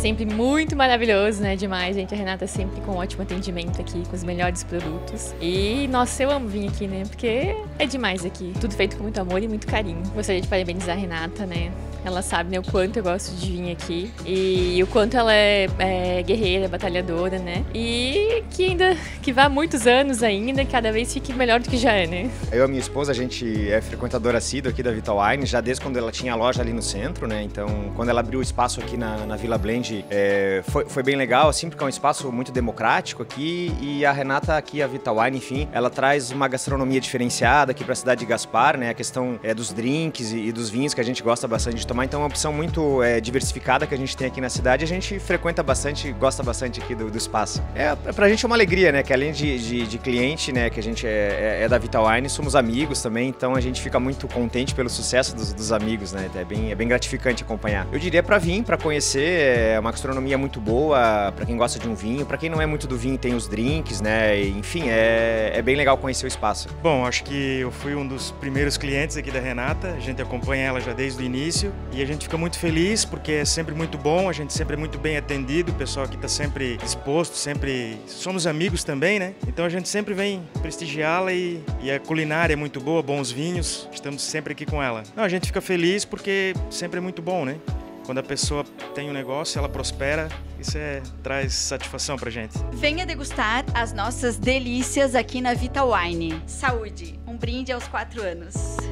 sempre muito maravilhoso, né? Demais, gente. A Renata sempre com ótimo atendimento aqui, com os melhores produtos. E, nossa, eu amo vir aqui, né? Porque é demais aqui. Tudo feito com muito amor e muito carinho. Gostaria de parabenizar a Renata, né? Ela sabe, né, o quanto eu gosto de vir aqui e o quanto ela é guerreira, batalhadora, né? E que ainda, que vá muitos anos ainda, cada vez fique melhor do que já é, né? Eu e a minha esposa, a gente é frequentadora assídua aqui da Vitta Wine, já desde quando ela tinha a loja ali no centro, né? Então, quando ela abriu o espaço aqui na Vila Blend, foi bem legal, assim, porque é um espaço muito democrático aqui e a Renata aqui, a Vitta Wine, enfim, ela traz uma gastronomia diferenciada aqui pra cidade de Gaspar, né? A questão dos drinks e dos vinhos, que a gente gosta bastante de tomar, então é uma opção muito diversificada que a gente tem aqui na cidade, a gente frequenta bastante, gosta bastante aqui do espaço. Pra gente é uma alegria, né, que além de cliente, né, que a gente é da Vitta Wine, somos amigos também, então a gente fica muito contente pelo sucesso dos amigos, né, é bem gratificante acompanhar. Eu diria pra vir, pra conhecer, é uma gastronomia muito boa, pra quem gosta de um vinho, pra quem não é muito do vinho tem os drinks, né, enfim, é bem legal conhecer o espaço. Bom, acho que eu fui um dos primeiros clientes aqui da Renata, a gente acompanha ela já desde o início, e a gente fica muito feliz porque é sempre muito bom, a gente sempre é muito bem atendido, o pessoal aqui está sempre disposto, sempre somos amigos também, né? Então a gente sempre vem prestigiá-la e a culinária é muito boa, bons vinhos, estamos sempre aqui com ela. Não, a gente fica feliz porque sempre é muito bom, né? Quando a pessoa tem um negócio, ela prospera, isso traz satisfação pra gente. Venha degustar as nossas delícias aqui na Vitta Wine. Saúde! Um brinde aos 4 anos.